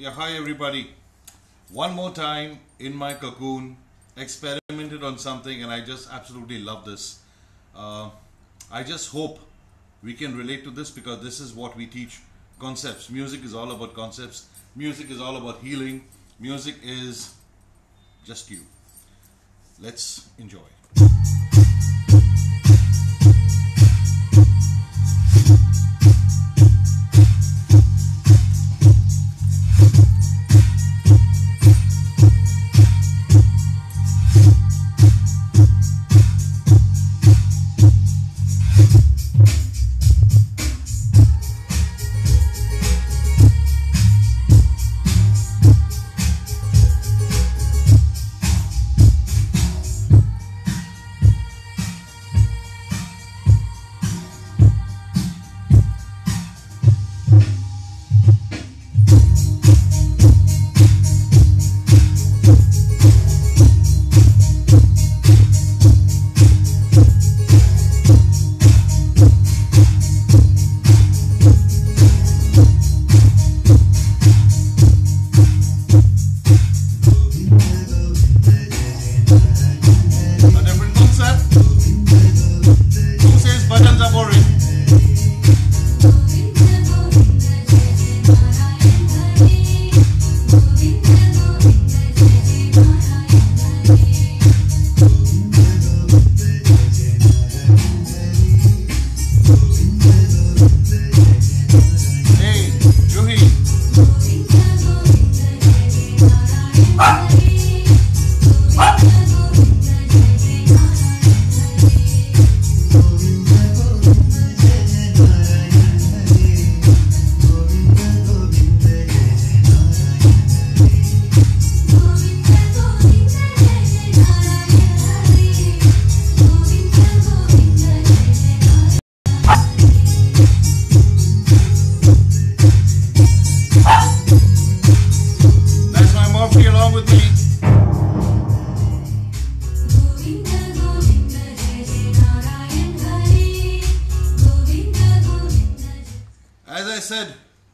Yeah, hi everybody. One more time in my cocoon, experimented on something and I just absolutely love this. I just hope we can relate to this because this is what we teach. Concepts. Music is all about concepts. Music is all about healing. Music is just you. Let's enjoy.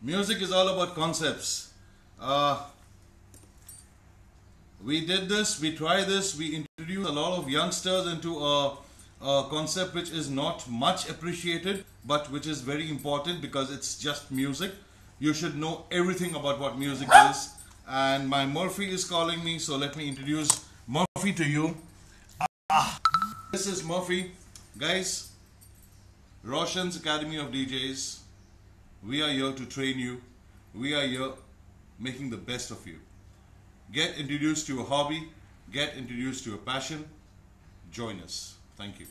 Music is all about concepts. We did this, we try this, we introduce a lot of youngsters into a concept which is not much appreciated, but which is very important because it's just music. You should know everything about what music is. And my Murphy is calling me, so let me introduce Murphy to you. This is Murphy. Guys, Roshan's Academy of DJs. We are here to train you. We are here making the best of you. Get introduced to a hobby. Get introduced to a passion. Join us. Thank you.